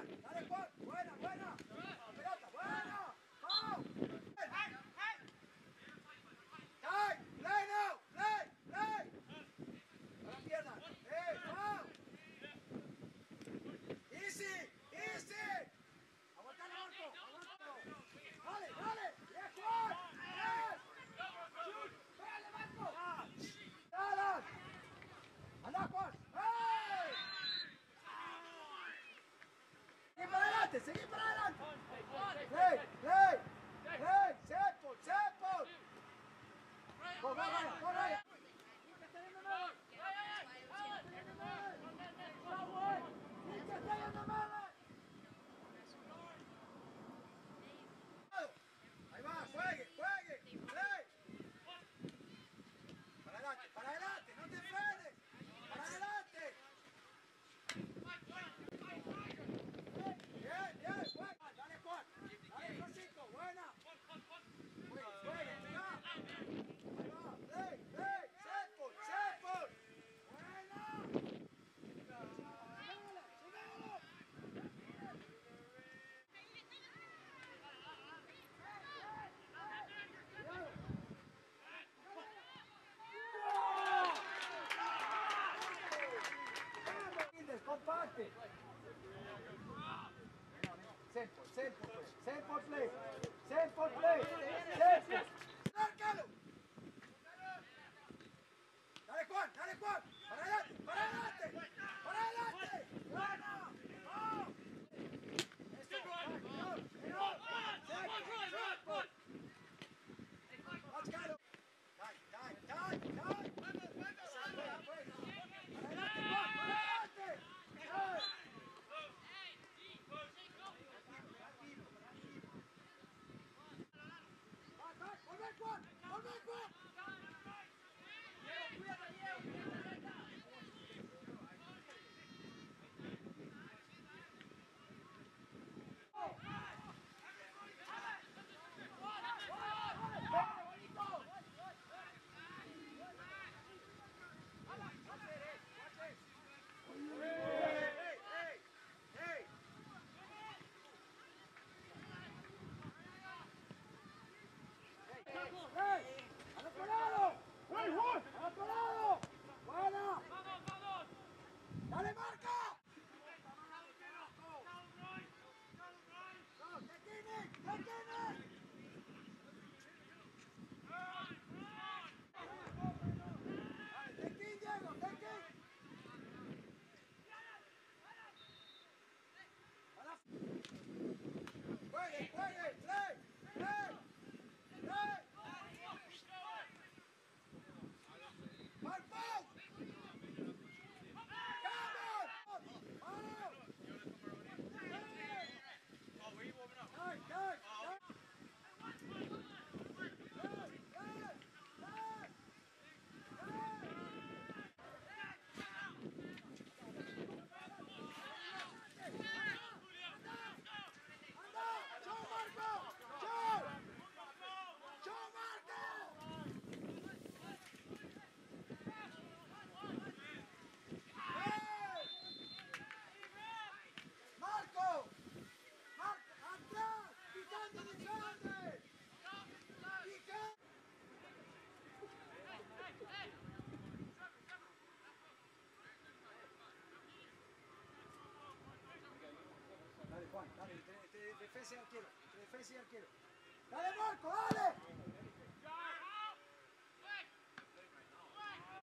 Dale, Juan, dale, entre defensa y arquero, dale, Marco, dale.